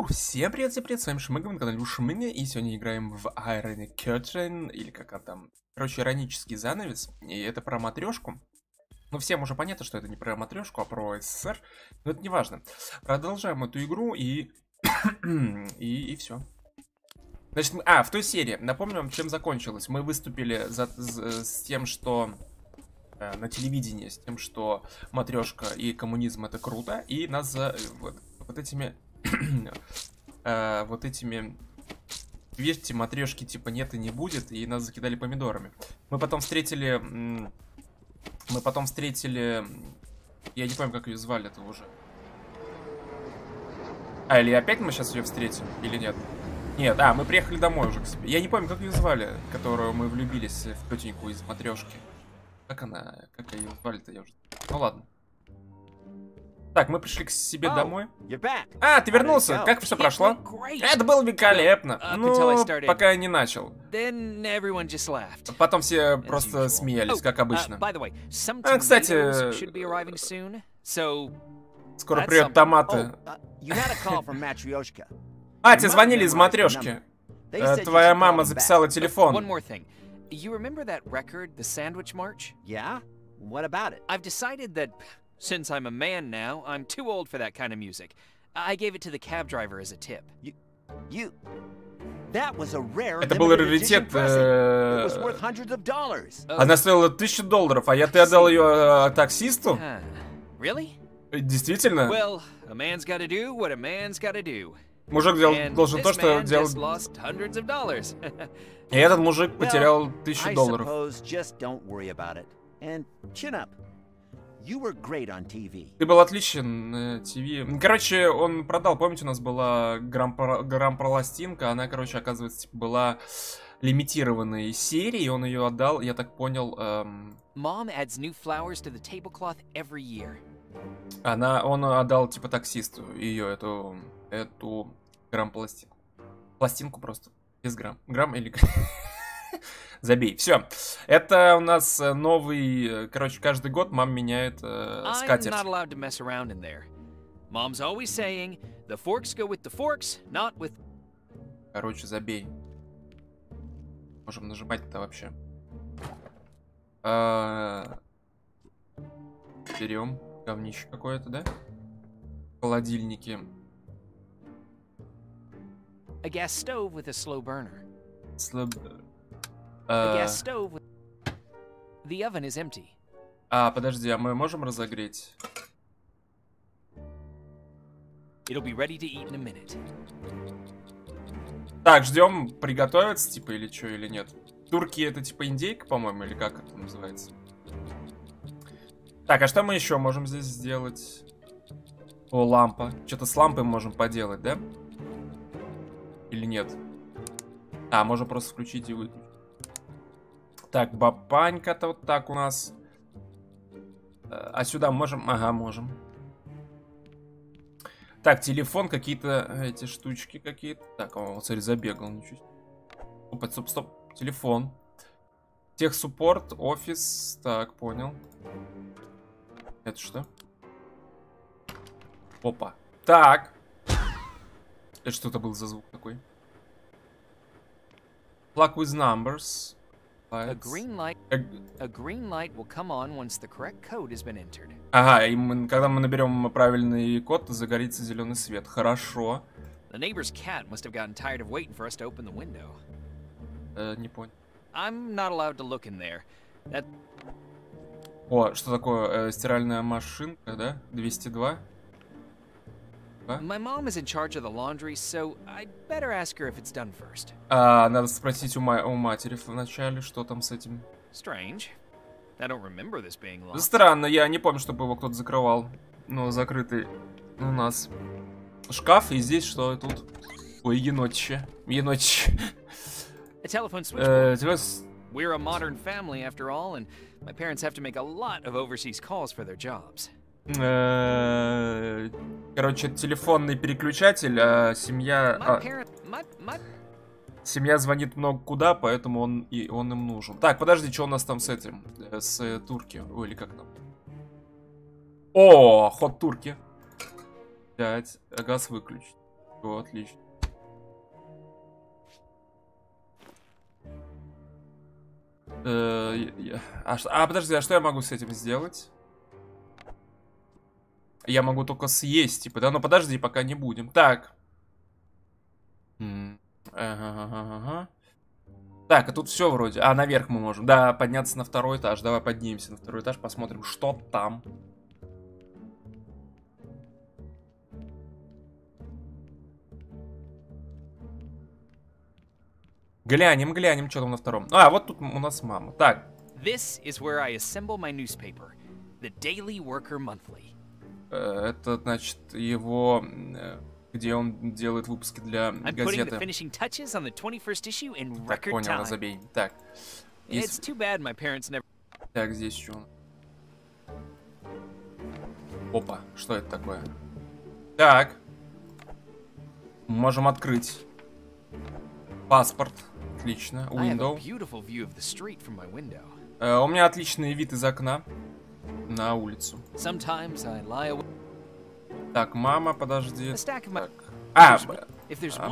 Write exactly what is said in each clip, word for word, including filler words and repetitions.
Йоу, всем привет, всем привет, с вами Шмыга, мы на канале Шмыга, и сегодня играем в Iron Curtain, или как она там, короче, иронический занавес, и это про матрешку. Ну, всем уже понятно, что это не про матрешку, а про СССР, но это не важно. Продолжаем эту игру, и... и, и все. Значит, мы... а, в той серии, напомню вам, чем закончилось. Мы выступили за... За... с тем, что... Э, на телевидении, с тем, что матрешка и коммунизм это круто, и нас за... вот, вот этими... а, вот этими вещи, матрешки типа нет и не будет, и нас закидали помидорами. Мы потом встретили, мы потом встретили, я не помню, как ее звали, это уже. А или опять мы сейчас ее встретим, или нет? Нет, а мы приехали домой уже к себе. Я не помню, как ее звали, которую мы влюбились в тетеньку из матрешки. Как она, как ее звали-то, я уже. Ну ладно. Так, мы пришли к себе oh, домой. А, ты вернулся? Как все прошло? Это было великолепно. Uh, ну, пока я не начал. Потом все and просто usual. смеялись, oh, как обычно. Uh, way, а, кстати, so, скоро придет томаты. Oh, а, тебе звонили из матрешки. Uh, твоя мама записала телефон. Since I'm a man now, I'm too old for that kind of music. I gave it to the cab driver as a tip. You, you, that was a rare. Это был раритет. It was worth hundreds of dollars. Она стоила тысячу долларов, а я ты отдал ее таксисту? Really? Действительно? Well, a man's got to do what a man's got to do. Мужик должен то, что делал. И этот мужик потерял тысячу долларов. Ты был отличен на ТВ. Короче, он продал, помните, у нас была грампластинка, она, короче, оказывается, была лимитированной серии, он ее отдал, я так понял. Эм... Она, он отдал, типа, таксисту ее, эту, эту грампластинку. Пластинку просто, без грамм. Грамм или... Забей. Все. Это у нас новый... Короче, каждый год мам меняет э, скатерть. Короче, забей. Можем нажимать-то вообще. А... Берем говнище какое-то, да? Холодильники. Слаб... А, подожди, а мы можем разогреть? Так, ждем приготовиться, типа, или что, или нет? Турки это типа индейка, по-моему, или как это называется? Так, а что мы еще можем здесь сделать? О, лампа. Что-то с лампой можем поделать, да? Или нет? А, можем просто включить и выключить. Так, бабанька-то вот так у нас. А сюда можем? Ага, можем. Так, телефон, какие-то эти штучки какие-то. Так, о, вот, смотри, забегал. Ничего. Опа, стоп, стоп. Телефон. Техсуппорт, офис. Так, понял. Это что? Опа. Так. Это что-то был за звук такой. Plug with numbers. A green light, a green light will come on once the correct code has been entered. Ага, и мы, когда мы наберем правильный код, загорится зеленый свет. Хорошо. The neighbor's cat must have gotten tired of waiting for us to open the window. Э, не понял. I'm not allowed to look in there. That... О, что такое? Э, стиральная машинка, да? двести два. My mom is in charge of the laundry, so I better ask her if it's done first. А, надо спросить у, ма у матери вначале, что там с этим. Strange. I don't remember this being locked. Странно, я не помню, чтобы его кто-то закрывал. Но закрытый у нас шкаф, и здесь что тут? Ой, енотище. Енотище. Телефон switchboard. We're a modern family after all, and my parents have to make a lot of overseas calls for their jobs. Короче, телефонный переключатель, а семья... А, семья звонит много куда, поэтому он, и, он им нужен. Так, подожди, что у нас там с этим? С турки, ой, или как там? О, ход турки. пять, газ выключить. О, отлично. Э, я... а, а, подожди, а что я могу с этим сделать? Я могу только съесть, типа, да? Ну, подожди, пока не будем. Так. Ага, ага, ага. Так, а тут все вроде. А, наверх мы можем. Да, подняться на второй этаж. Давай поднимемся на второй этаж, посмотрим, что там. Глянем, глянем, что там на втором. А, вот тут у нас мама. Так. Это, значит, его... Где он делает выпуски для газеты. Так, понял, разобей. Так. Есть... Так, здесь что? Опа, что это такое? Так. Можем открыть. Паспорт. Отлично. Window. Uh, у меня отличный вид из окна на улицу. Так, мама, подожди. Так. А, а,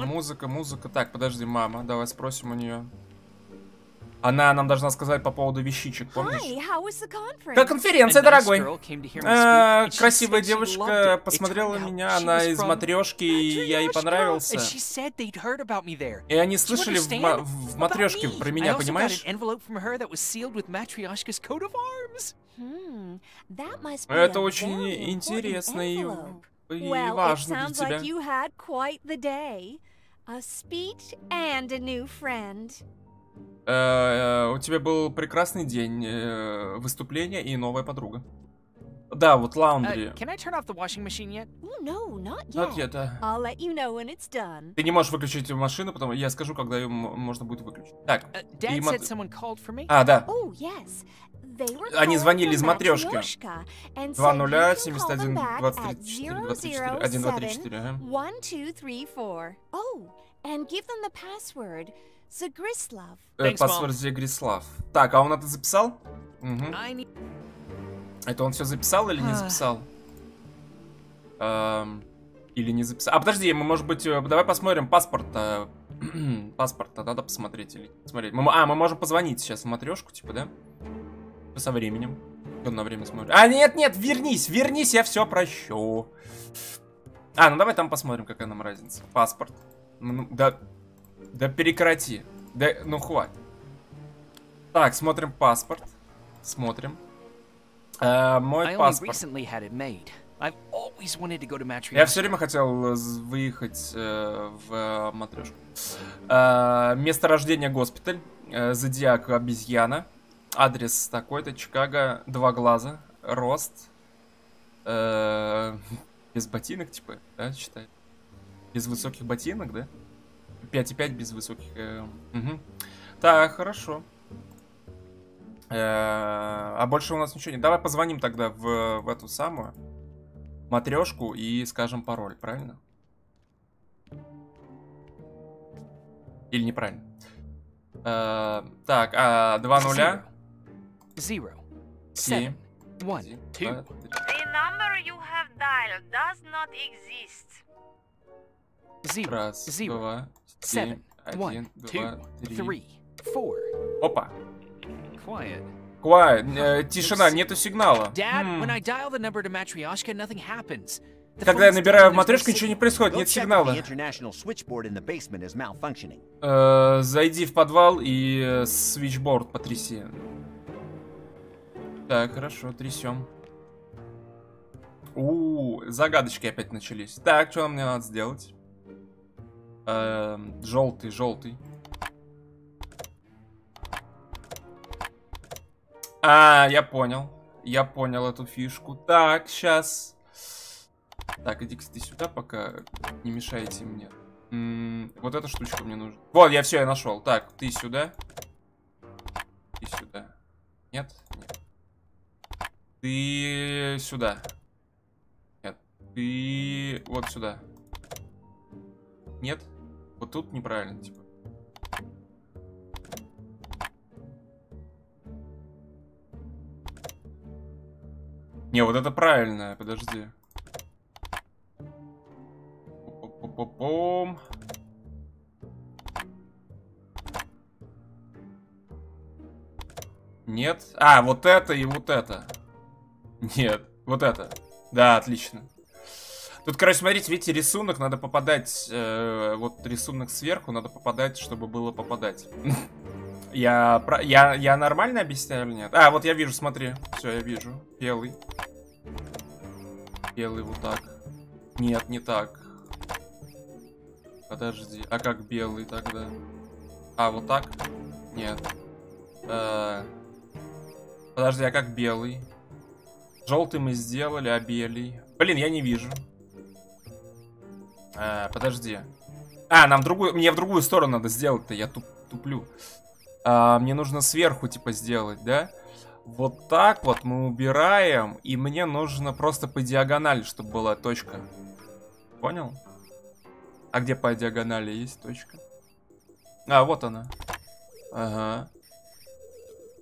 музыка, музыка. Так, подожди, мама. Давай спросим у нее. Она нам должна сказать по поводу вещичек, помнишь? Да, конференция, дорогой. А, красивая девушка посмотрела меня, она из Матрешки, и я ей понравился. И они слышали в, в Матрешке про меня, понимаешь? Это очень интересно и, и важно для тебя. Uh, у тебя был прекрасный день uh, выступления и новая подруга. Да, вот лаундри. Ты не можешь выключить машину, потому я скажу, когда ее можно будет выключить. Так. Uh, мат... А, да. Oh, yes. Они звонили из Матрешки. два ноль семь один два три четыре один два три четыре. Зегрислав. Э, паспорт Зегрислав. Так, а он это записал? Угу. Need... Это он все записал или не записал? Эм, или не записал? А, подожди, мы, может быть, давай посмотрим паспорт. Паспорт надо посмотреть или смотреть. Мы, а, мы можем позвонить сейчас в Матрешку, типа, да? Со временем. Он на время смотрит. А, нет, нет, вернись, вернись, я все прощу. А, ну давай там посмотрим, какая нам разница. Паспорт. Ну, да... Да прекрати. Да, ну хватит. Так, смотрим паспорт. Смотрим. А, мой паспорт. Я все время хотел выехать э, в Матрешку. А, место рождения госпиталь. Э, зодиак обезьяна. Адрес такой-то. Чикаго. Два глаза. Рост. Э, без ботинок, типа, да, считай. Без высоких ботинок, да? пять и пять без высоких. Э, угу. Так, хорошо. Э, а больше у нас ничего нет. Давай позвоним тогда в, в эту самую Матрешку и скажем пароль, правильно? Или неправильно? Э, так, а два нуля. семь. один, два, три. Раз, два, семь, один, два, три. Опа. Quiet. Тишина, нету сигнала. Когда я набираю в Матрешку, ничего не происходит, нет сигнала. Зайди в подвал и свитчборд потряси. Так, хорошо, трясем. У, загадочки опять начались. Так, что нам надо сделать? Желтый, желтый. А, я понял. Я понял эту фишку. Так, сейчас. Так, иди-ка ты сюда, пока не мешаете мне. М-м, вот эта штучка мне нужна. Вот, я все, я нашел. Так, ты сюда. Ты сюда. Нет? Нет. Ты сюда. Нет. Ты вот сюда. Нет? Вот тут неправильно, типа. Не, вот это правильно, подожди. Оп, оп, Пом-пом-пом. Нет. А, вот это и вот это. Нет, вот это. Да, отлично. Тут, короче, смотрите, видите, рисунок, надо попадать, э, вот рисунок сверху, надо попадать, чтобы было попадать. Я, я, я нормально объясняю или нет? А, вот я вижу, смотри. Все, я вижу. Белый. Белый вот так. Нет, не так. Подожди, а как белый тогда? А, вот так? Нет. Э, подожди, а как белый? Желтый мы сделали, а белый... Блин, я не вижу. А, подожди. А, нам другую... Мне в другую сторону надо сделать-то, я туп, туплю. А, мне нужно сверху, типа, сделать, да? Вот так вот мы убираем, и мне нужно просто по диагонали, чтобы была точка. Понял? А где по диагонали есть точка? А, вот она. Ага.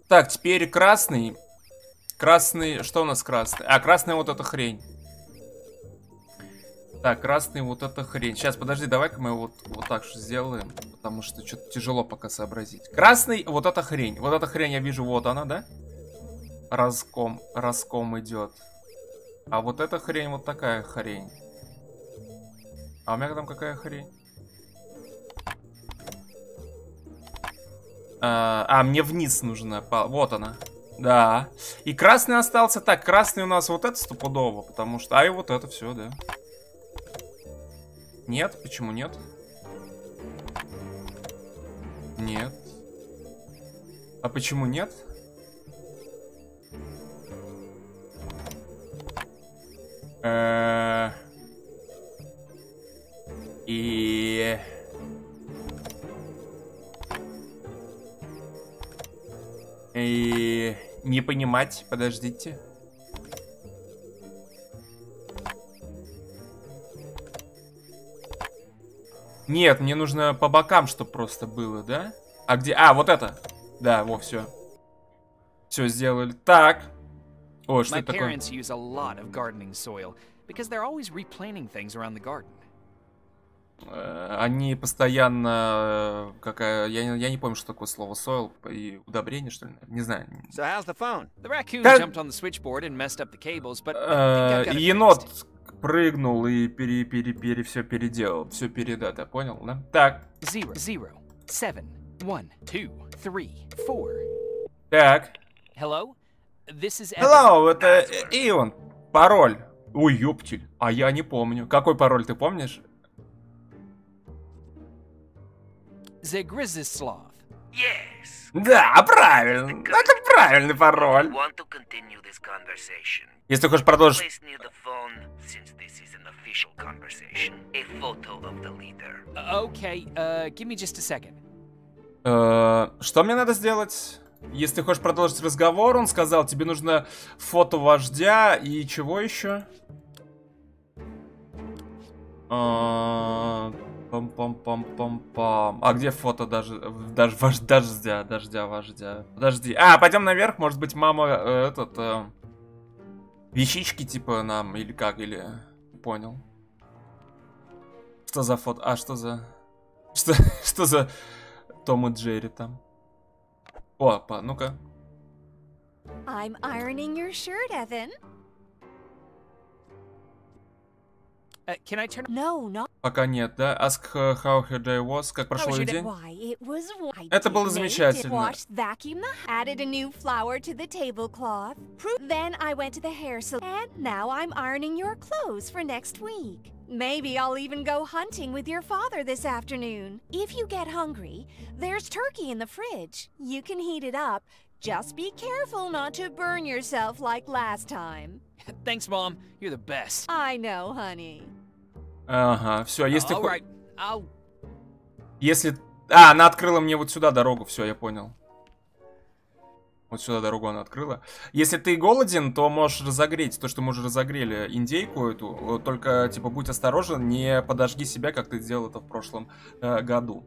Так, теперь красный. Красный... Что у нас красный? А, красный вот эта хрень. Так, красный вот эта хрень. Сейчас, подожди, давай-ка мы вот, вот так же сделаем. Потому что что-то тяжело пока сообразить. Красный вот эта хрень. Вот эта хрень я вижу, вот она, да? Раском, раском идет. А вот эта хрень, вот такая хрень. А у меня там какая хрень? А, а мне вниз нужна. Вот она. Да. И красный остался. Так, красный у нас вот это стопудово. Потому что... А и вот это все, да. Нет, почему нет? Нет. А почему нет? Э-э- И... И... Не понимать, подождите. Нет, мне нужно по бокам, чтобы просто было, да? А где? А, вот это. Да, во, все. Все сделали. Так. О, что это такое? Они постоянно... Какая... Я, я не помню, что такое слово soil. И удобрение, что ли? Не знаю. Енот... Прыгнул и пере, пере, пере, все переделал, все переда, да, понял, да? Так. ноль, ноль, семь, один, два, три, четыре. Так. Hello, this is Evan. Hello, это Иван. Пароль. Ой, ёптель. А я не помню. Какой пароль ты помнишь? Зегрислав. Yes. Да, правильно. Это правильный пароль. Если ты хочешь продолжить... Что мне надо сделать? Если ты хочешь продолжить разговор, он сказал, тебе нужно фото вождя и чего еще? Пам-пам-пам-пам-пам. А где фото даже, даже вождя, дождя, вождя? Подожди. А, пойдем наверх, может быть, мама этот... Вещички типа нам, или как, или... Понял. Что за фото? А, что за... Что, что за... Том и Джерри там? О, па, ну-ка. I'm ironing your shirt, Evan. Uh, can I turn... no, no. Пока нет, да? Ask her how her day was. Как прошел oh, день? It was... Это было замечательно. Maybe I'll even go hunting with your father this afternoon. If you get hungry, there's turkey in the fridge. You can heat it up. Just be careful not to burn yourself like last time. Thanks, Mom. You're the best. I know, honey. Ага, все, если oh, right. I'll... Если... А, она открыла мне вот сюда дорогу, все, я понял. Вот сюда дорогу она открыла. Если ты голоден, то можешь разогреть то, что мы уже разогрели, индейку эту. Только, типа, будь осторожен, не подожги себя, как ты делал это в прошлом э, году.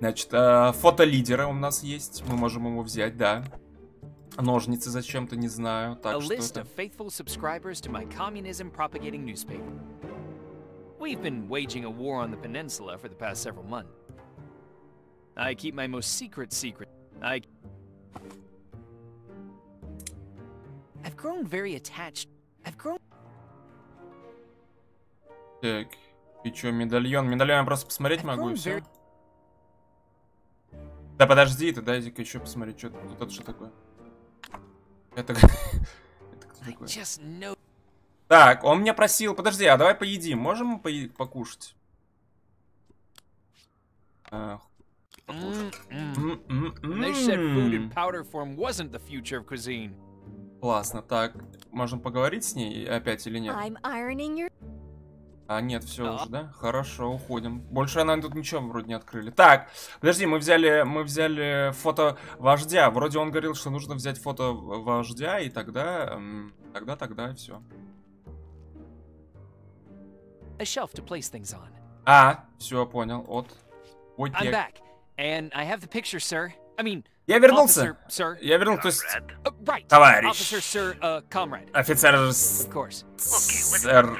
Значит, э, фото лидера у нас есть. Мы можем его взять, да. Ножницы зачем-то, не знаю. Так, что это? We've been waging a war on the peninsula for the past several months. I keep my most secret secret. I... I've grown very attached. I've grown... Так, и чё, медальон? Медальон я просто посмотреть могу, и всё. Да подожди ты, дай-ка еще посмотреть, что тут. Это что такое? Это... Это кто такой? Так, он меня просил, подожди, а давай поедим. Можем по- покушать? А, покушать. Классно, так, можем поговорить с ней опять или нет? А, нет, все уже, да? Хорошо, уходим. Больше она тут ничего вроде не открыли. Так, подожди, мы взяли, мы взяли фото вождя. Вроде он говорил, что нужно взять фото вождя, и тогда, тогда, тогда, и все. А, все, понял, от. Ой, я... Я вернулся. Я вернулся, то есть... Товарищ. Офицер... Сэр...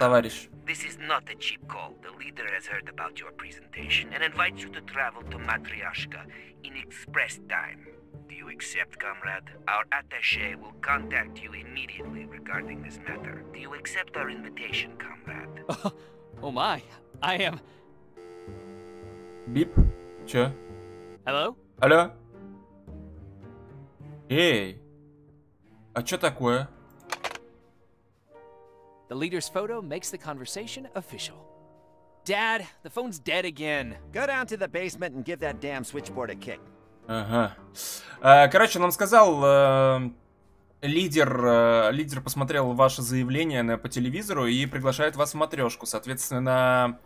Товарищ. This is not a cheap call. The leader has heard about your presentation and invites you to travel to Matрешka in express time. Do you accept, comrade? Our attaché will contact you immediately regarding this matter. Do you accept our invitation, comrade? Oh, oh my, I am. Бип, чё? Hello? Алло? Эй, а чё такое? The leader's photo makes the conversation official. Dad, the phone's dead again. Go down to the basement and give that damn switchboard a kick. Ага. Короче, он сказал, лидер, лидер посмотрел ваше заявление на по телевизору и приглашает вас в матрешку. Соответственно,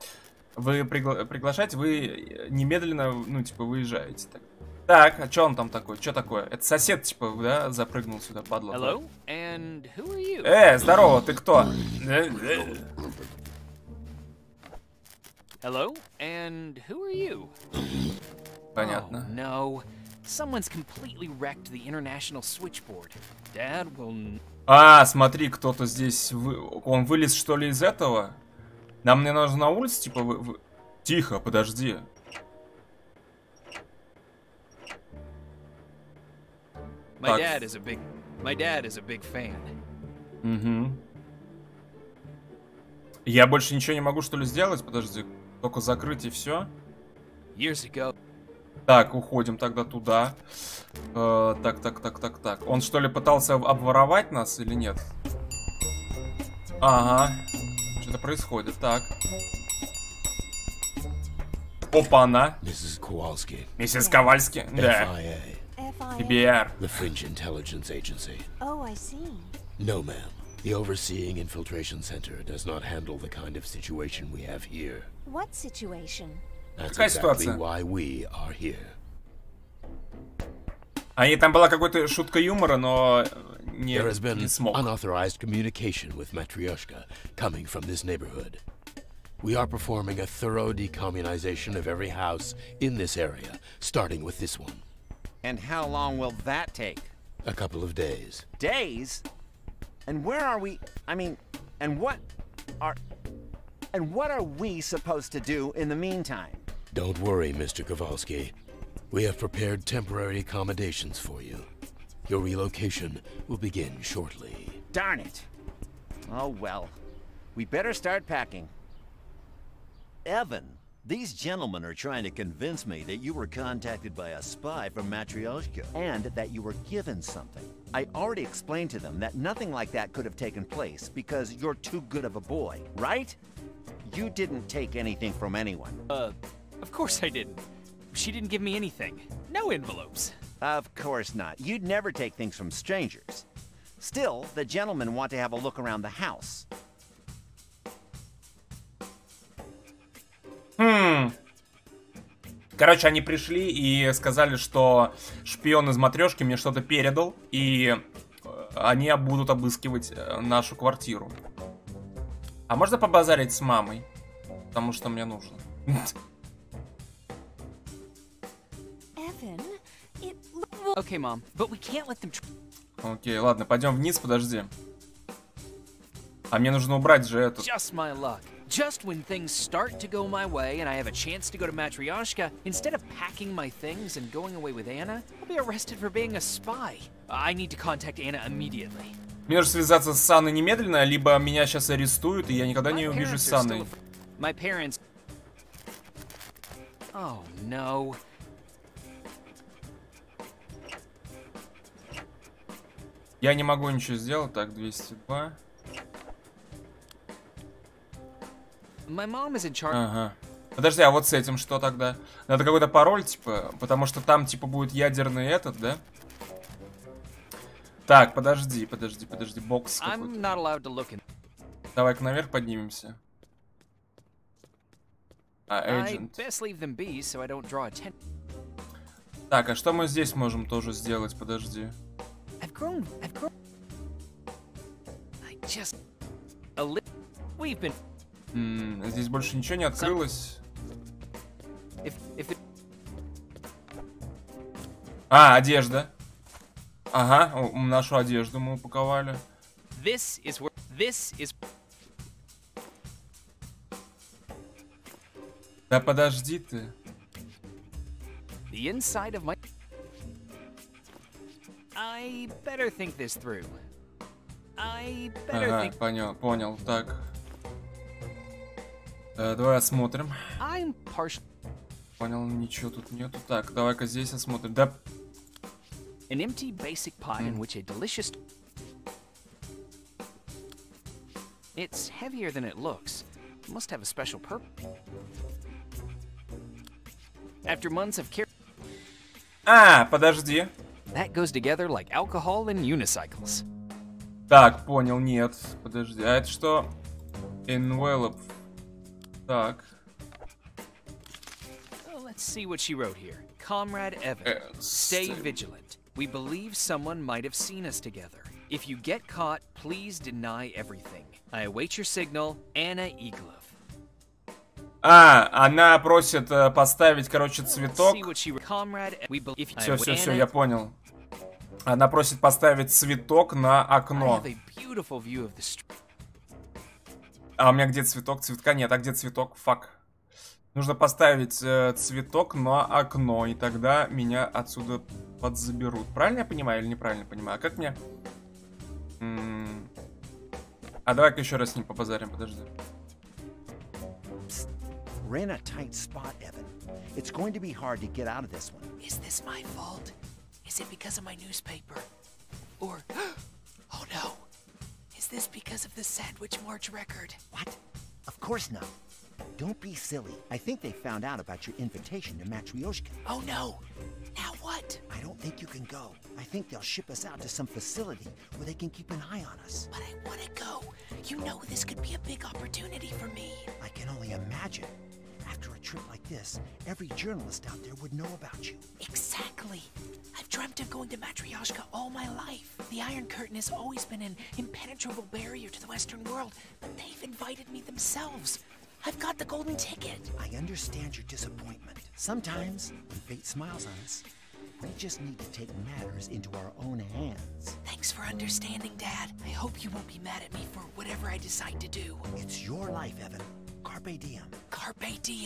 вы пригла приглашаете, вы немедленно, ну типа выезжаете. Так. Так, а чё он там такой? Чё такое? Это сосед, типа, да, запрыгнул сюда, падла. Hello? And who are you? Э, здорово, ты кто? Hello? And who are you? Понятно. Oh, no. Someone's completely wrecked the international switchboard. Dad will... А, смотри, кто-то здесь... Вы... Он вылез, что ли, из этого? Нам не нужно на улице, типа, вы... вы... Тихо, подожди. My dad is a big, my dad is a big fan. Угу. Я больше ничего не могу, что ли, сделать? Подожди, только закрыть и все. Так, уходим тогда туда. Э, так, так, так, так, так. Он что ли пытался обворовать нас или нет? Ага. Что-то происходит. Так. Опа-на. Миссис Kowalski. Миссис Kowalski. Да. эф ай ар. The French Intelligence Agency. Oh, I see. No, ma'am. The Overseeing Infiltration Center does not handle the kind of situation we have here. What situation? That's exactly why we are here. А там была какая-то шутка юмора, но не There has been unauthorized communication with Matryushka coming from this neighborhood. We are performing a thorough decommunization of every house in this area, starting with this one. And how long will that take? A couple of days. Days? And where are we? I mean, and what are and what are we supposed to do in the meantime? Don't worry, Mister Kowalski. We have prepared temporary accommodations for you. Your relocation will begin shortly. Darn it. Oh well. We better start packing. Evan. These gentlemen are trying to convince me that you were contacted by a spy from Matryushka and that you were given something. I already explained to them that nothing like that could have taken place because you're too good of a boy, right? You didn't take anything from anyone. Uh, of course I didn't. She didn't give me anything. No envelopes. Of course not. You'd never take things from strangers. Still, the gentlemen want to have a look around the house. Хм. Короче, они пришли и сказали, что шпион из матрешки мне что-то передал, и они будут обыскивать нашу квартиру. А можно побазарить с мамой? Потому что мне нужно. Окей, ладно, пойдем вниз, подожди. А мне нужно убрать же эту. Just when things start to go my way and I have a chance to go to Matрешka, instead of packing my things and going away with Anna, I'll be arrested for being a spy. I need to contact Anna immediately. Мне нужно связаться с Анной немедленно, либо меня сейчас арестуют, и я никогда не увижусь с Анной. My parents... Oh, no. Я не могу ничего сделать. Так, двести два. Ага. Подожди, а вот с этим что тогда? Надо какой-то пароль, типа, потому что там, типа, будет ядерный этот, да? Так, подожди, подожди, подожди, бокс какой-то. Давай-ка наверх поднимемся. А, agent. Так, а что мы здесь можем тоже сделать? Подожди. М-м, здесь больше ничего не открылось. А, одежда. Ага, нашу одежду мы упаковали. This is where... This is... Да подожди ты. The inside of my... I better think this through. I better ага, think... понял, понял, так. Э, давай осмотрим. I'm partial... Понял, ничего тут нету. Так, давай-ка здесь осмотрим. Да... An empty basic pie in which a delicious... It's heavier than it looks. It must have a special purpose. After months of care... А, подожди. That goes together like alcohol and unicycles. Так, понял, нет. Подожди, а это что? Envelope. Так. Let's see what she wrote here. Comrade Evan, stay vigilant. We believe someone might have seen us together. If you get caught, please deny everything. I await your signal, Anna Iglov. А, она просит э, поставить, короче, цветок. Все, все, все, я понял. Она просит поставить цветок на окно. А у меня где цветок? Цветка нет, а где цветок? Фак. Нужно поставить э, цветок на окно, и тогда меня отсюда подзаберут. Правильно я понимаю или неправильно понимаю? А как мне... М-м- а давай-ка еще раз с ним побазарим, подожди. Don't be silly. I think they found out about your invitation to Matрешka. Oh no! Now what? I don't think you can go. I think they'll ship us out to some facility where they can keep an eye on us. But I want to go. You know this could be a big opportunity for me. I can only imagine. After a trip like this, every journalist out there would know about you. Exactly. I've dreamt of going to Matрешka all my life. The Iron Curtain has always been an impenetrable barrier to the Western world, but they've invited me themselves. I've got the golden ticket. I understand your disappointment. Sometimes, when fate smiles on us, we just need to take matters into our own hands. Thanks for understanding, Dad. I hope you won't be mad at me for whatever I decide to do. It's your life, Evan. Carpe diem. Carpe diem.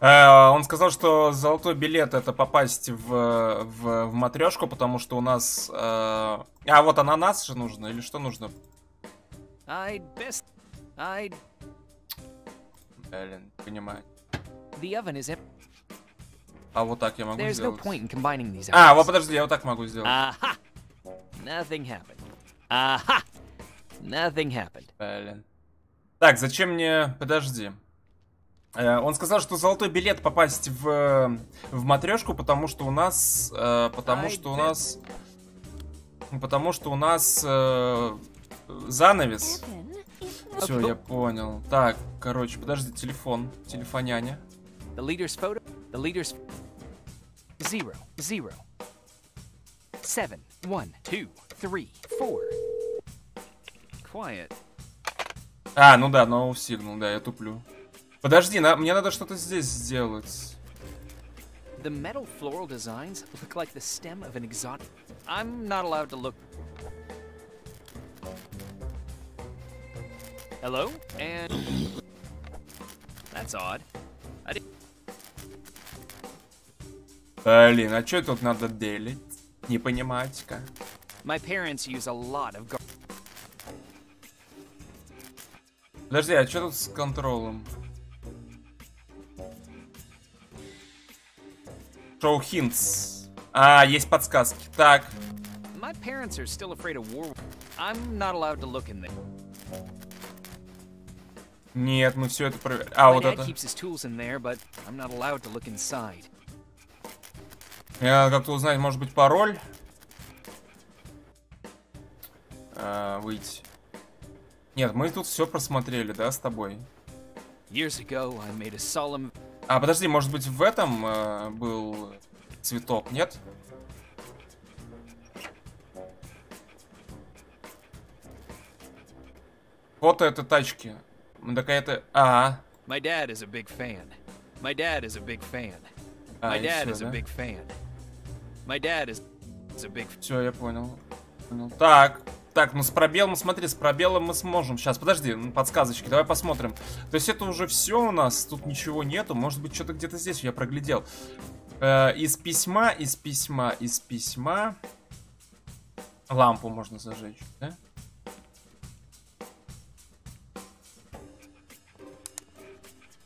Он сказал, что золотой билет — это попасть в, в, в матрешку, потому что у нас... Э... А вот ананас же нужно, или что нужно? I'd best... I... Блин, понимаю. The oven is... А вот так я могу There's сделать. No point in combining these а, вот подожди, я вот так могу сделать. Aha. Nothing happened. Aha. Nothing happened. Блин. Так, зачем мне... Подожди. Э, он сказал, что золотой билет попасть в, в матрешку, потому что у нас... Э, потому, что у нас... потому что у нас... Потому что у нас... Занавес. Все, я понял. Так, короче, подожди, телефон. Телефоняня. А, ну да, no signal, да, я туплю. Подожди, на, мне надо что-то здесь сделать. Hello? And... That's odd. I didn't... Блин, а что тут надо делить? Не понимать-ка. My parents use a lot of... Подожди, а что тут с контролем? Show hints. А, есть подсказки. Так. My parents are still afraid of war. I'm not allowed to look in there. Нет, мы все это проверяем. А, вот это. Мне надо как-то узнать, может быть, пароль? А, выйти. Нет, мы тут все просмотрели, да, с тобой? А, подожди, может быть, в этом э, был цветок, нет? Вот это тачки. Так это... А. My dad is a big fan. My dad is a big fan. My dad is a big fan. My dad is a big. Все, я понял. понял. Так, так, ну с пробелом, смотри, с пробелом мы сможем. Сейчас, подожди, ну, подсказочки, давай посмотрим. То есть это уже все у нас, тут ничего нету. Может быть, что-то где-то здесь я проглядел. Э, из письма, из письма, из письма. Лампу можно зажечь, да?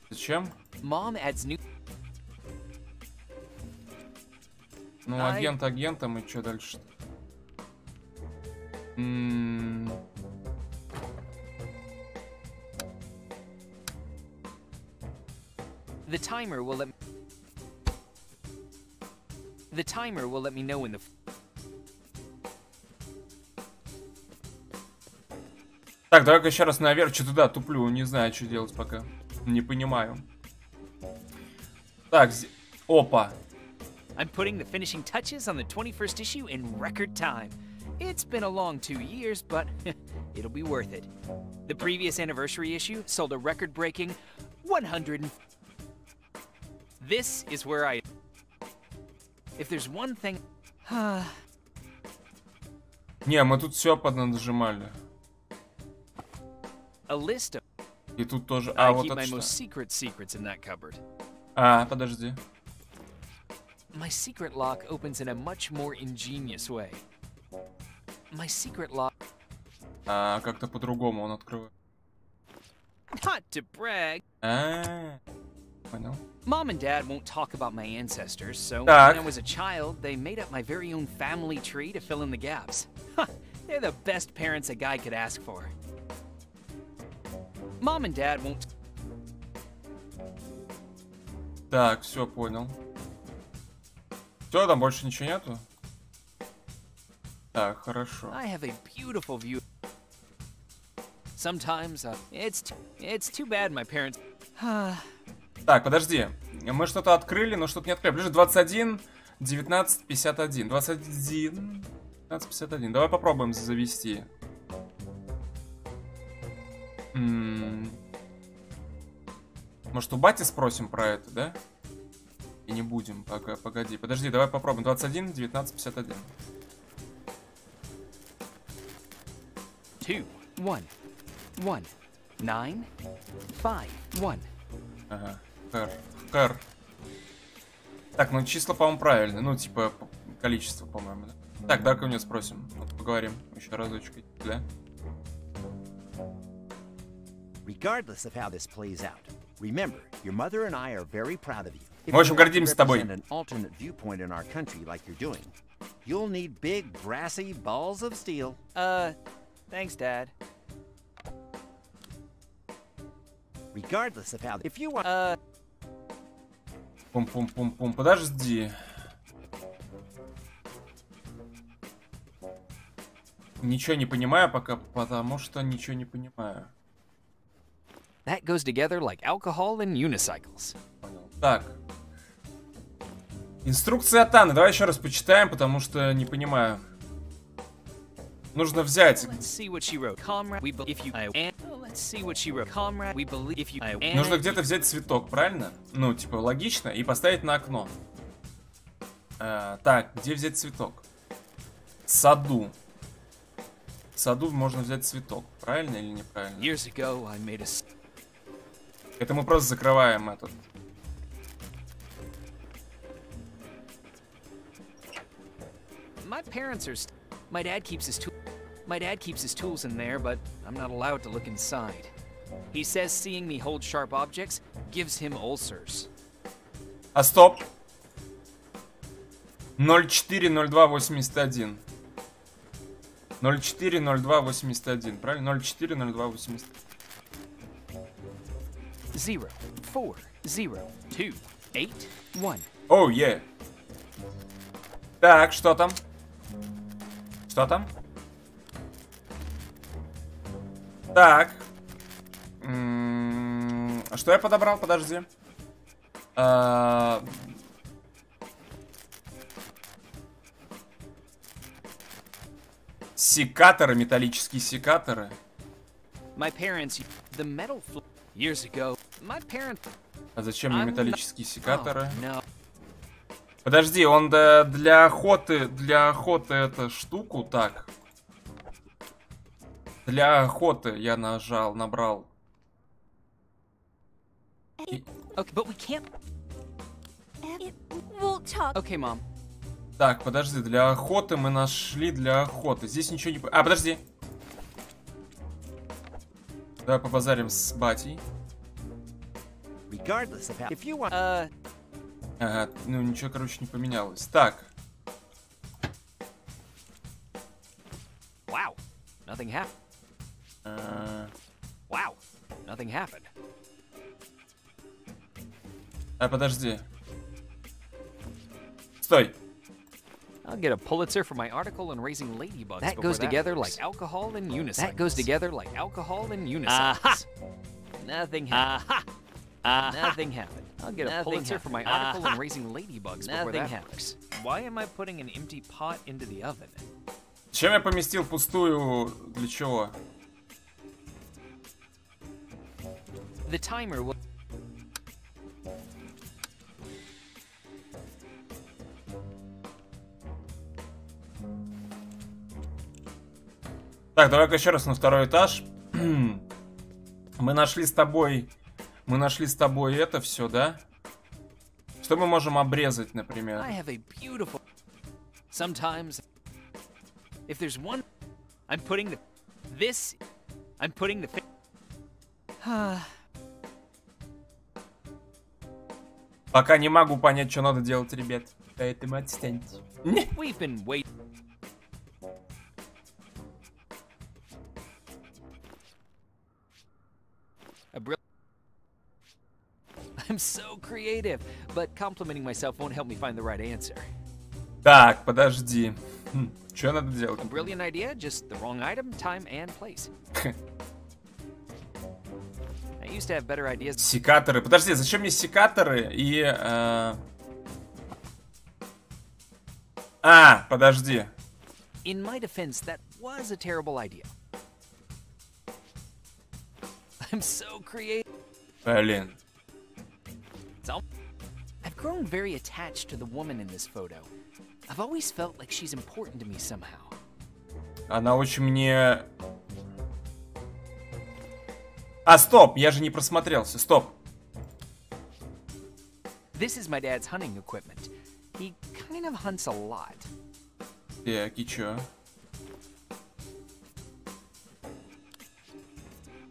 Зачем? Ну, агент агентом, и что дальше? М-м-м. The timer will let me... The timer will let me know when the... Так, давай-ка еще раз наверх, что туда туплю, не знаю, что делать пока. Не понимаю. Так, опа. I'm putting the finishing touches on the twenty-first issue in record time. It's been a long two years, but it'll be worth it. The previous anniversary issue sold a record-breaking one hundred. This is where I. If there's one thing. Не, мы тут все поднажимали. A list of. И тут тоже. А вот это что? А, подожди. My secret lock opens in a much more ingenious way. My secret lock. А как-то по-другому он открывает. Not to brag. А, понял. Mom and Dad won't talk about my ancestors, so when I was a child, they made up my very own family tree to fill in the gaps. They're the best parents a guy could ask for. Mom and Dad won't. Так, все понял. Все, там больше ничего нету. Так, хорошо. I have a beautiful view. Sometimes uh, it's it's too bad my parents. Так, подожди. Мы что-то открыли, но что-то не открыли. Ближе двадцать один, девятнадцать, пятьдесят один. двадцать один, девятнадцать, пятьдесят один. Давай попробуем завести. М-м-м. Может, у бати спросим про это, да? И не будем, пока, погоди. Подожди, давай попробуем. двадцать один, девятнадцать, пятьдесят один. два, один, один, девять, пять, один. Ага, Р, Р. Так, ну числа, по-моему, правильно. Ну, типа, количество, по-моему, да? Так, давай-ка у нее спросим. Вот поговорим еще разочек, да? Regardless of how this plays out, remember, your mother and I are very proud of you. Мы очень гордимся тобой. Пум-пум-пум-пум, подожди. Ничего не понимаю пока, потому что ничего не понимаю. That goes together like alcohol and unicycles. Так. Инструкция от Анны. Давай еще раз почитаем, потому что не понимаю. Нужно взять. Нужно где-то взять цветок, правильно? Ну, типа, логично. И поставить на окно. А, так, где взять цветок? В саду. в саду можно взять цветок. Правильно или неправильно? A... Это мы просто закрываем этот. My parents are... My dad keeps his My dad keeps his tools in there, but I'm not allowed to look inside. He says seeing me hold sharp objects gives him ulcers. А стоп. ноль четыре ноль два восемьдесят один. ноль четыре ноль два восемьдесят один, правильно? ноль четыре ноль два восемьдесят один. ноль четыре ноль два восемь один. Оу, е. Так, что там? Что там? Так. М-м-м, что я подобрал? Подожди. А-а-а- секаторы, металлические секаторы. А зачем мне металлические секаторы? Подожди, он для охоты, для охоты эту штуку, так. Для охоты я нажал, набрал. И... Так, подожди, для охоты мы нашли, для охоты. Здесь ничего не... А, подожди. Давай побазарим с батей. Ага, ну ничего, короче, не поменялось. Так. Wow, nothing happened. Uh... Wow, nothing happened. А, подожди. Стой. I'll get a Pulitzer for my article on raising ladybugs. That goes together like alcohol and unisex. That goes together like alcohol and unisex. Nothing happened. Nothing happened. I'll get a Pulitzer for my article on raising ladybugs. Nothing happens. Why am I putting an empty pot into the oven? Чем я поместил пустую? Для чего? The timer will. Так, давай-ка еще раз на второй этаж. Мы нашли с тобой... Мы нашли с тобой это все, да? Что мы можем обрезать, например? Beautiful... Sometimes... one... the... This... the... ah. Пока не могу понять, что надо делать, ребят. Поэтому отстаньте. I'm so creative, but complimenting myself won't help me find the right answer. Так, подожди. Хм, что надо делать? A brilliant idea, just the wrong item, time and place. I used to have better ideas. Секаторы. Подожди, зачем мне секаторы и... Э... А, подожди. In my defense, that was a terrible idea. I'm so creative. Блин. I've grown very attached to the woman in this photo. I've always felt like she's important to me somehow. Она очень мне... А, стоп! Я же не просмотрелся. Стоп! This is my dad's hunting equipment. He kind of hunts a lot. Так, и чё?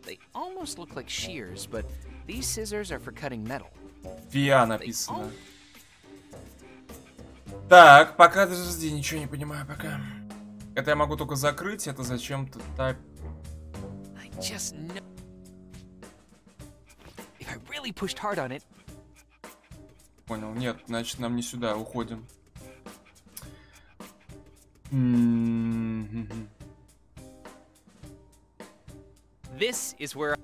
They almost look like shears, but these scissors are for cutting metal. Фиа написано. Так, пока, подожди, ничего не понимаю пока. Это я могу только закрыть, это зачем-то так. Really понял, нет, значит нам не сюда, уходим. This is where...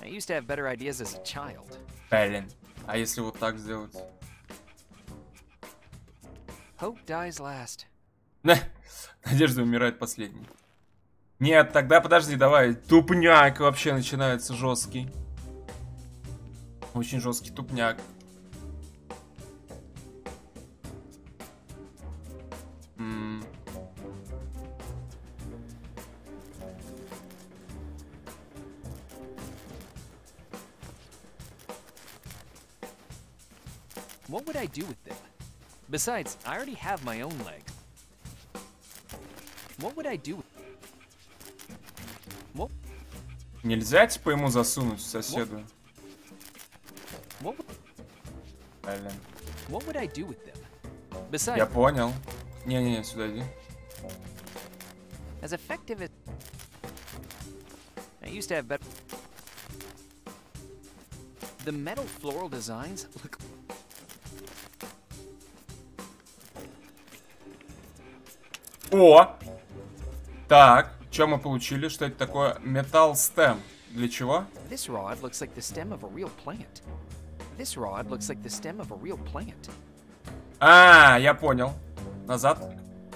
I used to have better ideas as a child. Блин, а если вот так сделать? Hope dies last. Надежда умирает последней. Нет, тогда подожди, давай. Тупняк вообще начинается жесткий. Очень жесткий тупняк. What would I do with them? Besides, I already have my own leg. What would I do? What? Нельзя типа ему засунуть соседу. What? What would I do with them? Besides... Я понял. Не, не, не, сюда иди. As effective as I used to have better. The metal floral designs look. О! Так, что мы получили? Что это такое? Металл стем. Для чего? This rod looks like the stem of a real plant. This rod looks like the stem of a real plant. А, я понял. Назад.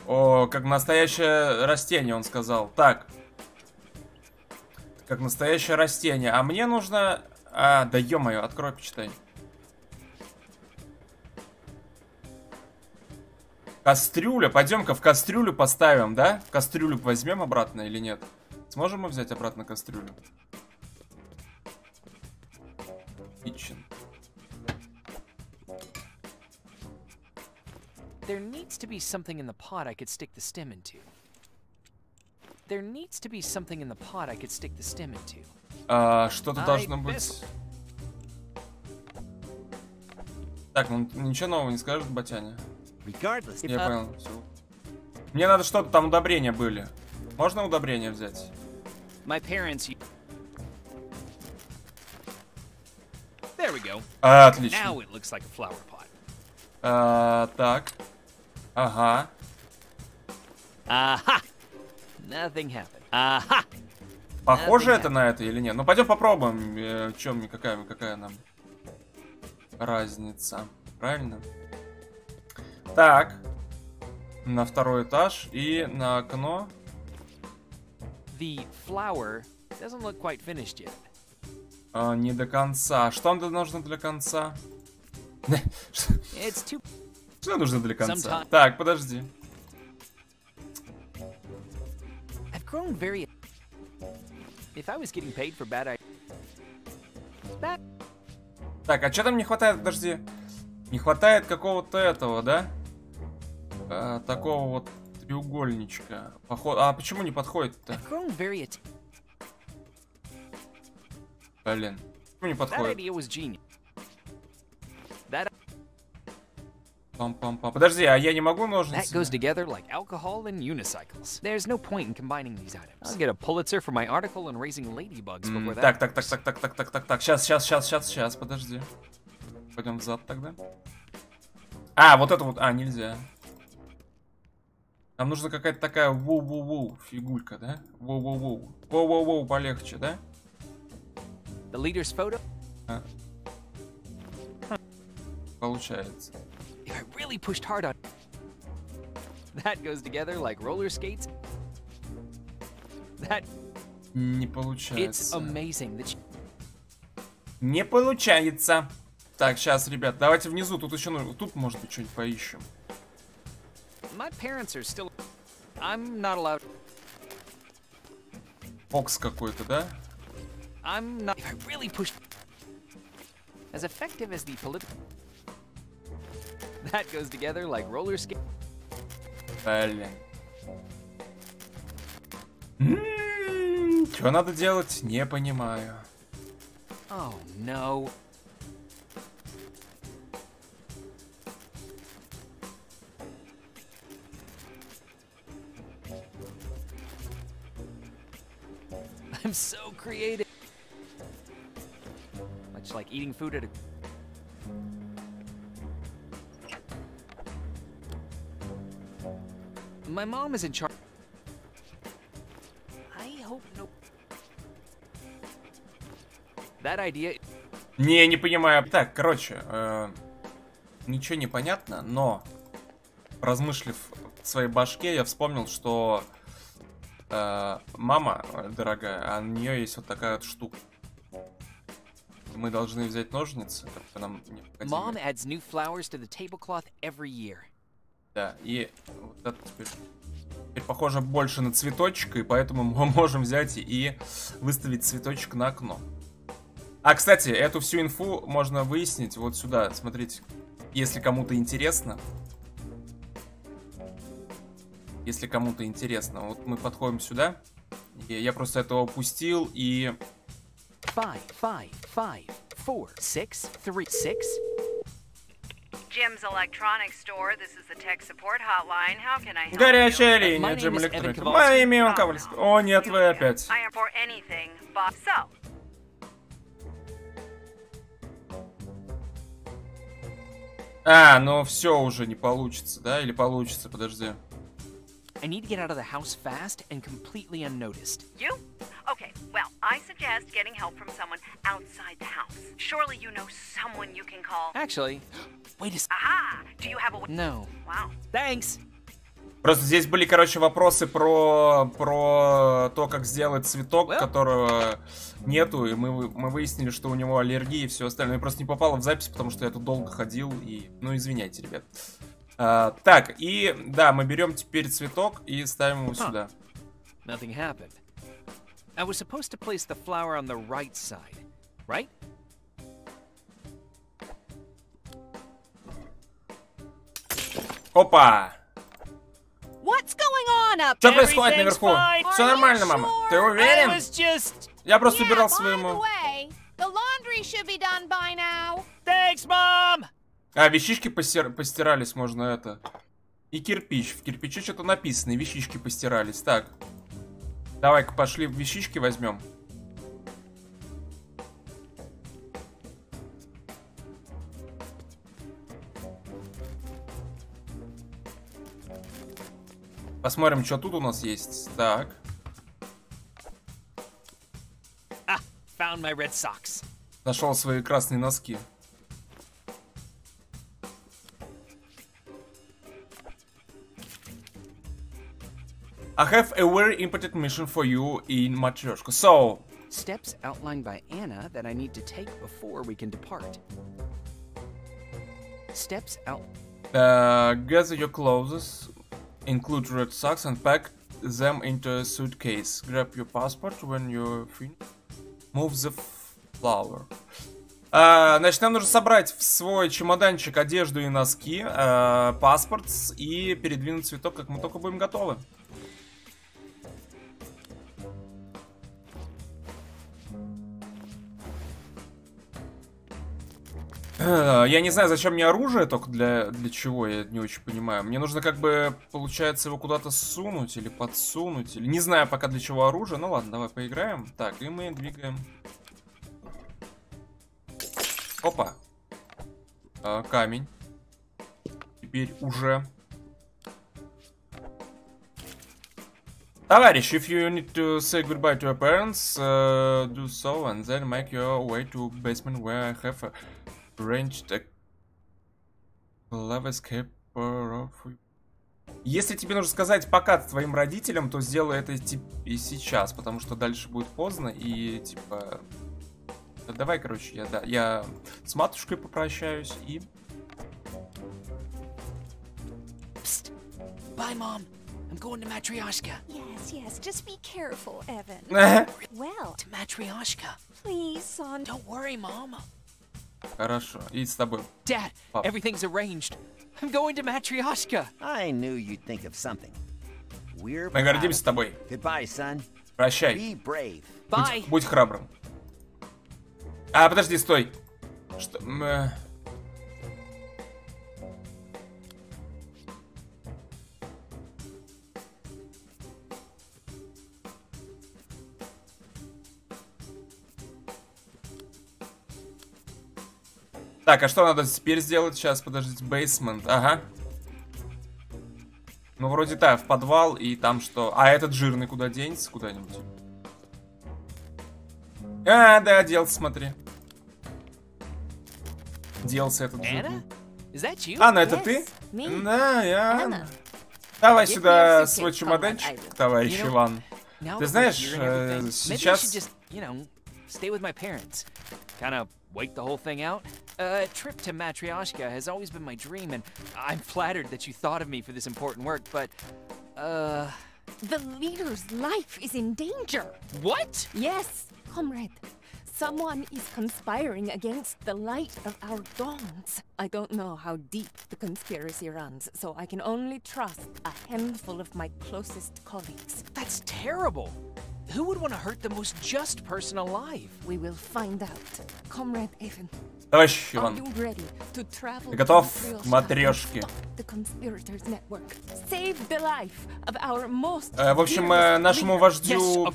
О, как настоящее растение, он сказал. Так. Как настоящее растение. А мне нужно... А, да ё-моё, открой, почитай. Кастрюля, пойдем-ка в кастрюлю поставим, да? Кастрюлю возьмем обратно или нет? Сможем мы взять обратно кастрюлю? Kitchen. There needs to be something in the pot I could stick the stem into. There needs to be something in the pot I could stick the stem into. А, что-то должно быть. Так, ну ничего нового не скажешь, батяня. Я понял, все. Мне надо что-то, там удобрения были. Можно удобрения взять? Parents... А, отлично. Like а, так. Ага. Ага. Ага. Похоже Nothing это happened. На это или нет? Ну пойдем попробуем. Э, чем какая, какая нам разница? Правильно? Так, на второй этаж и на окно. The flower doesn't look quite finished yet. А, не до конца. Что нам нужно для конца? too... Что нужно для конца? Sometime... Так, подожди. I've grown very... If I was getting paid for bad ideas... That... Так, а что там не хватает? Подожди. Не хватает какого-то этого, да? А, такого вот треугольничка. Поход... А почему не подходит-то? Блин. Почему не подходит? Пам-пам-пам. Подожди, а я не могу ножницы? Mm, так, так, так, так, так, так, так, так, так. Сейчас, сейчас, сейчас, сейчас, сейчас, подожди. Пойдем взад тогда. А, вот это вот, а, нельзя. Нам нужна какая-то такая воу-воу-воу фигулька, да? Воу-воу-воу. Воу-воу-воу полегче, да? The leader's photo? А. Получается. I really pushed hard on. That goes together like roller skates. That. Не получается. It's amazing that you... Не получается. Так, сейчас, ребят, давайте внизу. Тут еще нужно. Тут, может быть, что-нибудь поищем. My parents are still... I'm not allowed... Фокс какой-то, да? I'm not... I really pushed... As effective as the political... That goes together like roller skate. Блин. Что надо делать? Не понимаю. Oh no. I'm so creative. Much like eating food at a... My mom is in charge. I hope no. That idea. Не, не понимаю. Так, короче, э, ничего не понятно, но размышлив в своей башке, я вспомнил, что э, мама дорогая, а у нее есть вот такая вот штука. Мы должны взять ножницы, которые нам необходимы. Mom adds new flowers to the tablecloth every year. Да, и вот это теперь, теперь похоже больше на цветочек, и поэтому мы можем взять и выставить цветочек на окно. А, кстати, эту всю инфу можно выяснить вот сюда, смотрите. Если кому-то интересно. Если кому-то интересно. Вот мы подходим сюда. Я просто этого упустил и... пять пять пять четыре шесть три шесть. Jim's electronics store. This is the tech support hotline. How can I help you? Горячая линия, Jim Electronics. Мое имя Kowalski. О нет, вы опять. А, ну все уже не получится, да? Или получится? Подожди. I need to get out of the house fast and completely unnoticed. You? Okay, well, I suggest getting help from someone outside the house. Surely you know someone you can call. Actually, wait a second. Aha! Do you have a... No. Wow. Thanks. Просто здесь были, короче, вопросы про про то, как сделать цветок, well, которого нету, и мы мы выяснили, что у него аллергия и все остальное. Я просто не попало в запись, потому что я тут долго ходил и, ну, извиняйте, ребят. Uh, так, и да, мы берем теперь цветок и ставим его huh. сюда. Nothing happened. I was supposed to place the flower on the right side, right? Опа! What's going on up there? Что происходит наверху? Все нормально, мама. Sure? Ты уверен? Just... Я просто yeah, убирал своему. Thanks, mom. А, вещички постир... постирались, можно это. И кирпич. В кирпиче что-то написано, и вещички постирались. Так. Давай-ка пошли вещички возьмем. Посмотрим, что тут у нас есть. Так. Ah, found my red socks. Нашел свои красные носки. I have a very important mission for you in Matрешka. So, steps outlined by Anna that I need to take before we can depart. Steps out. Uh, gather your clothes, include red socks, and pack them into a suitcase. Grab your passport when you're finished. Move the flower. Uh, значит, нам нужно собрать в свой чемоданчик одежду и носки, uh, паспорт и передвинуть цветок, как мы только будем готовы. Я не знаю, зачем мне оружие, только для, для чего, я не очень понимаю. Мне нужно как бы, получается, его куда-то сунуть или подсунуть. Или... Не знаю пока для чего оружие, ну ладно, давай поиграем. Так, и мы двигаем. Опа. А, камень. Теперь уже. Товарищ, if you need to say goodbye to your parents, uh, do so and then make your way to basement where I have a... Если тебе нужно сказать пока твоим родителям, то сделай это и сейчас, потому что дальше будет поздно и типа... Давай, короче, я, да, я с матушкой попрощаюсь и... Пст! Bye, mom. I'm going to Matрешka. Yes, yes. Just be careful, Evan. Well, to Matрешka. Please, son. Don't worry, mom. Хорошо, иди с тобой. Dad, everything's arranged. I'm going to Matрешka. I knew you'd think of something. We're Мы гордимся с тобой. Goodbye, son. Прощай. Be brave. Будь, будь храбрым. А, подожди, стой. Что? Мы... Так, а что надо теперь сделать? Сейчас, подождите, basement, ага. Ну, вроде так, в подвал и там что? А этот жирный куда денется? Куда-нибудь? А, да, делся, смотри. Делся этот жирный. Анна, это ты? Да, я. Давай сюда свой чемоданчик, товарищ Иван. Ты знаешь, сейчас... Wake the whole thing out. A trip to Matрешka has always been my dream, and I'm flattered that you thought of me for this important work. But, uh, the leader's life is in danger. What? Yes, comrade. Someone is conspiring against the light of our dawns. I don't know how deep the conspiracy runs, so I can only trust a handful of my closest colleagues. That's terrible! Who would want to hurt the most just person alive? We will find out. Comrade Evan. Товарищ Иван, ты готов к матрешке? Э, в общем, э, нашему вождю...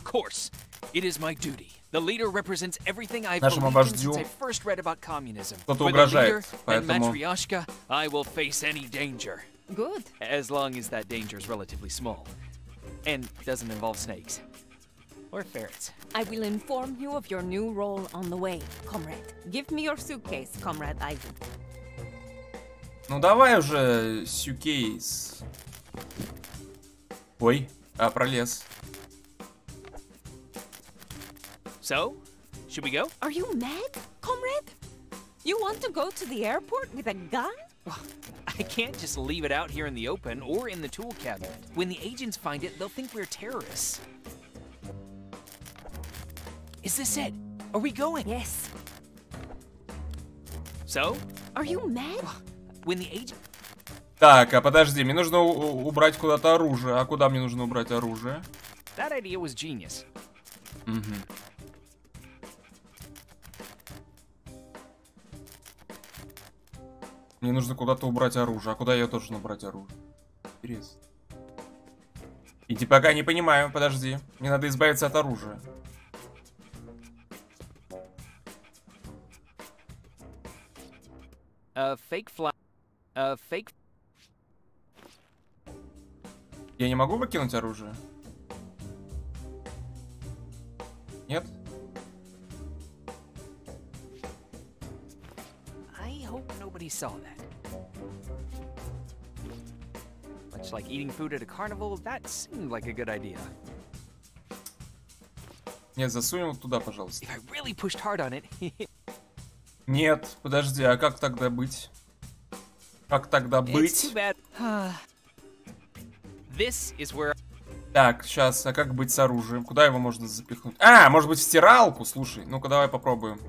Нашему вождю кто-то угрожает, поэтому... Or ferrets. I will inform you of your new role on the way, comrade. Give me your suitcase, comrade Ivan. Ну давай уже сюкейс. Ой, а пролез. So, should we go? Are you mad, comrade? You want to go to the airport with a gun? I can't just leave it out here in the open or in the tool cabinet. When the agents find it, they'll think we're terrorists. Is this it? Are we going? Yes. So? Are you mad? When the agent... Так, а подожди, мне нужно убрать куда-то оружие. А куда мне нужно убрать оружие? That idea was genius. Угу. Мне нужно куда-то убрать оружие. А куда я должен убрать оружие? Интересно. Иди, пока не понимаю, подожди. Мне надо избавиться от оружия. Я не могу выкинуть оружие? Нет? Нет, засунем туда, пожалуйста. Нет, подожди, а как тогда быть? Как тогда быть? Так, сейчас, а как быть с оружием? Куда его можно запихнуть? А, может быть, в стиралку? Слушай, ну-ка давай попробуем.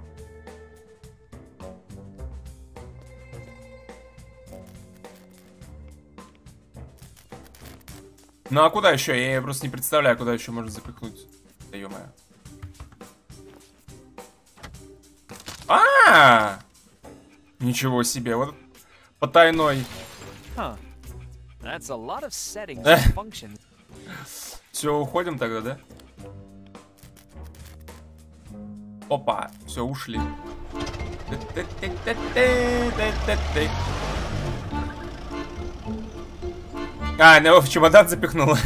Ну а куда еще? Я просто не представляю, куда еще можно запихнуть. Да ё-моё. А-а-а! Ничего себе, вот потайной. Все, уходим тогда, да? Опа, все, ушли. А, она его в чемодан запихнула.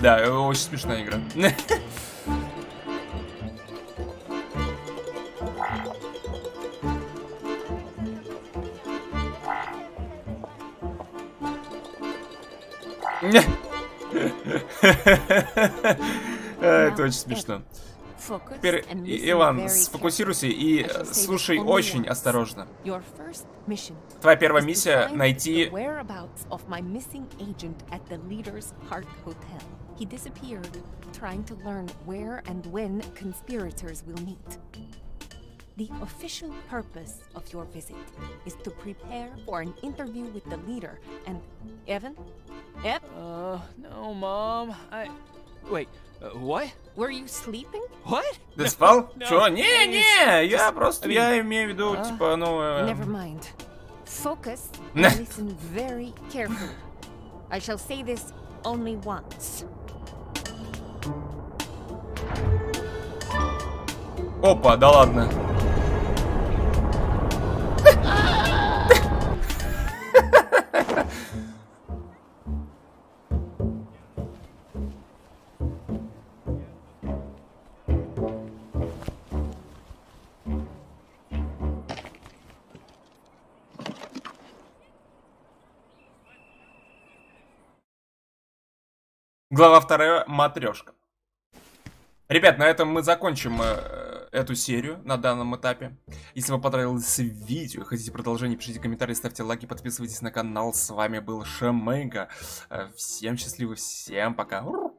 Да, очень смешная игра. Это очень смешно. Теперь, Иван, сфокусируйся и слушай очень осторожно. Твоя первая миссия — найти... The official purpose of your visit is to prepare for an interview with the leader and Evan? Ev? Uh, no, Mom. I... Wait, uh, what? Were you sleeping? What? Ты спал? Чё? Не-не, я просто... Я имею в виду, типа, ну... Never mind. Focus and listen very carefully. I shall say this only once. Опа, да ладно. Глава вторая. Матрешка. Ребят, на этом мы закончим э, эту серию на данном этапе. Если вам понравилось видео, хотите продолжение, пишите комментарии, ставьте лайки, подписывайтесь на канал. С вами был Шмыга. Всем счастливо, всем пока.